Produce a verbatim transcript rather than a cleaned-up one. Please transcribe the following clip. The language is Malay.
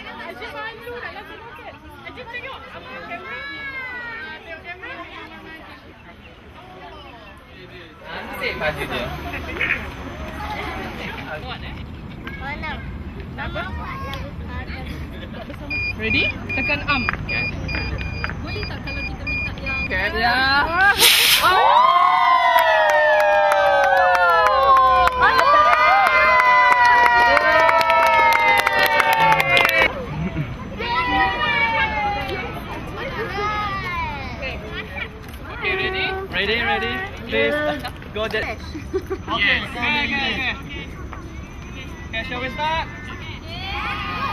Ajib malu nak langsung roket. Ajib tengok apa kamera. Tengok kamera. Cantik baju dia. Kuat eh. Mana? Apa? Ready? Tekan arm. Okay. Boleh tak kalau kita minta yang... Okay. Ya. Oh! Ready, ready, please, go there. Okay, okay, okay. Okay, shall we start? Yeah.